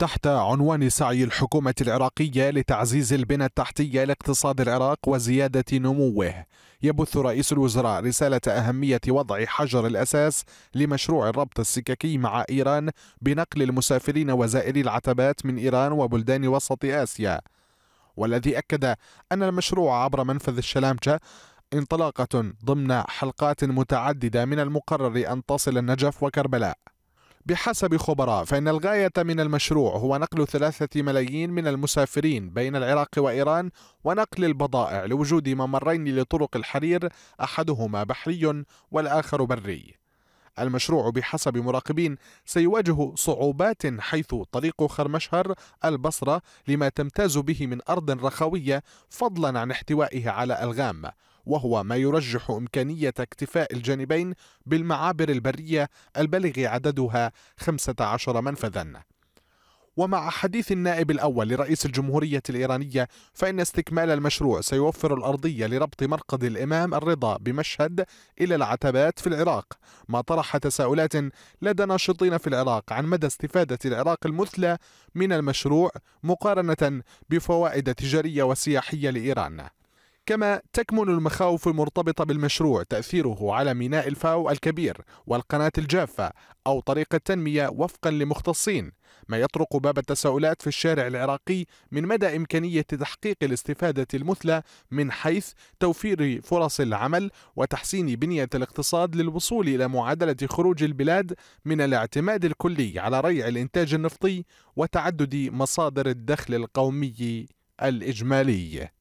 تحت عنوان سعي الحكومة العراقية لتعزيز البنى التحتية لاقتصاد العراق وزيادة نموه، يبث رئيس الوزراء رسالة أهمية وضع حجر الأساس لمشروع الربط السككي مع إيران بنقل المسافرين وزائري العتبات من إيران وبلدان وسط آسيا، والذي أكد أن المشروع عبر منفذ الشلامجة انطلاقة ضمن حلقات متعددة من المقرر أن تصل النجف وكربلاء. بحسب خبراء فإن الغاية من المشروع هو نقل 3 ملايين من المسافرين بين العراق وإيران ونقل البضائع لوجود ممرين لطرق الحرير، أحدهما بحري والآخر بري. المشروع بحسب مراقبين سيواجه صعوبات حيث طريق خرمشهر البصرة لما تمتاز به من أرض رخوية فضلا عن احتوائها على ألغام، وهو ما يرجح إمكانية اكتفاء الجانبين بالمعابر البرية البالغ عددها 15 منفذا. ومع حديث النائب الأول لرئيس الجمهورية الإيرانية فإن استكمال المشروع سيوفر الأرضية لربط مرقد الامام رضا بمشهد إلى العتبات في العراق، ما طرح تساؤلات لدى ناشطين في العراق عن مدى استفادة العراق المثلى من المشروع مقارنة بفوائد تجارية وسياحية لإيران. كما تكمن المخاوف المرتبطة بالمشروع تأثيره على ميناء الفاو الكبير والقناة الجافة أو طريق التنمية وفقا لمختصين، ما يطرق باب التساؤلات في الشارع العراقي من مدى إمكانية تحقيق الاستفادة المثلى من حيث توفير فرص العمل وتحسين بنية الاقتصاد للوصول إلى معادلة خروج البلاد من الاعتماد الكلي على ريع الإنتاج النفطي وتعدد مصادر الدخل القومي الإجمالي.